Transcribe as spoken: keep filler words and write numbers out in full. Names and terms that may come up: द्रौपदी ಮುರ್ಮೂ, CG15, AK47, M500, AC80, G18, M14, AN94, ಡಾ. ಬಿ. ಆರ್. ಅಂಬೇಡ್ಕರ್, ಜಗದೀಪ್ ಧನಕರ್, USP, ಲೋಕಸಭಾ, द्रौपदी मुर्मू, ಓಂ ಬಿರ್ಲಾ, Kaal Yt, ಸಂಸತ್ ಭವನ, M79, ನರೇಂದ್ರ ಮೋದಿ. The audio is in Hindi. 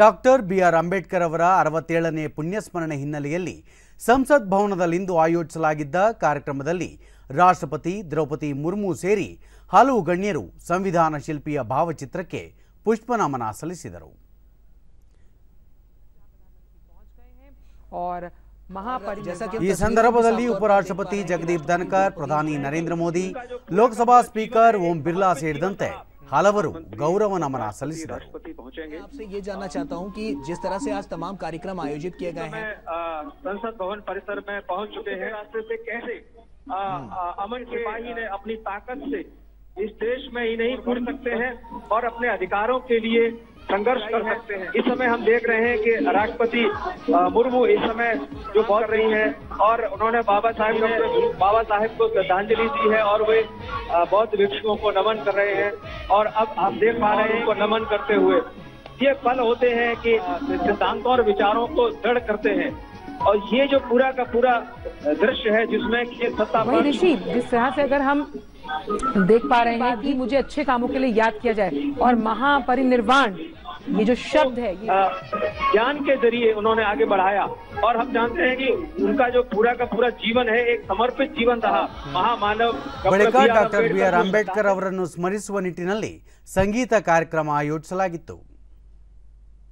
डॉ. ಬಿ ಆರ್. ಅಂಬೇಡ್ಕರ್ ಅವರ ಅರವತ್ತೇಳನೇ ಪುಣ್ಯಸ್ಮರಣೆ ಹಿನ್ನೆಲೆಯಲ್ಲಿ ಸಂಸತ್ ಭವನದಲ್ಲಿಂದು ಆಯೋಜಿಸಲಾಗಿದ್ದ ಕಾರ್ಯಕ್ರಮದಲ್ಲಿ ರಾಷ್ಟ್ರಪತಿ द्रौपदी ಮುರ್ಮೂ ಸೇರಿ ಹಲವು ಗಣ್ಯರು ಸಂವಿಧಾನ ಶಿಲ್ಪಿಯ ಭಾವಚಿತ್ರಕ್ಕೆ ಪುಷ್ಪನಮನ ಸಲ್ಲಿಸಿದರು। ಈ ಸಂದರ್ಭದಲ್ಲಿ ಉಪರಾಷ್ಟ್ರಪತಿ ಜಗದೀಪ್ ಧನಕರ್, ಪ್ರಧಾನಿ ನರೇಂದ್ರ ಮೋದಿ, ಲೋಕಸಭಾ ಸ್ಪೀಕರ್ ಓಂ ಬಿರ್ಲಾ ಸೇರಿದಂತೆ हलवरु गौरव नमन सल्लिसिदरु। राष्ट्रपति पहुंचेंगे। आपसे ये जानना चाहता हूं कि जिस तरह से आज तमाम कार्यक्रम आयोजित किए गए हैं, संसद भवन परिसर में पहुंच चुके हैं। रास्ते से कैसे अमन सिपाही ने अपनी ताकत से इस देश में ही नहीं घुस सकते हैं और अपने अधिकारों के लिए संघर्ष कर सकते हैं। इस समय हम देख रहे हैं कि राष्ट्रपति मुर्मू इस समय जो बोल रही हैं और उन्होंने बाबा साहेब ने बाबा साहेब को श्रद्धांजलि दी है और वे बौद्ध भिक्षुओं को नमन कर रहे हैं और अब आप देख पा रहे हैं उनको नमन करते हुए। ये पल होते हैं कि सिद्धांतों और विचारों को दृढ़ करते हैं और ये जो पूरा का पूरा दृश्य है जिसमें कि सत्ता ऋषि जिस तरह से अगर हम देख पा रहे हैं कि मुझे अच्छे कामों के लिए याद किया जाए और महापरिनिर्वाण ये जो शब्द है ज्ञान के जरिए उन्होंने आगे बढ़ाया और हम जानते हैं कि उनका जो पूरा का पूरा जीवन है एक समर्पित जीवन रहा। महामानव डॉ. ಬಿ ಆರ್. ಅಂಬೇಡ್ಕರ್ ಅವರನ್ನು ಸ್ಮರಿಸುವ ನಿಟ್ಟಿನಲ್ಲಿ ಸಂಗೀತ ಕಾರ್ಯಕ್ರಮ ಆಯೋಜಿಸಲಾಗಿತ್ತು।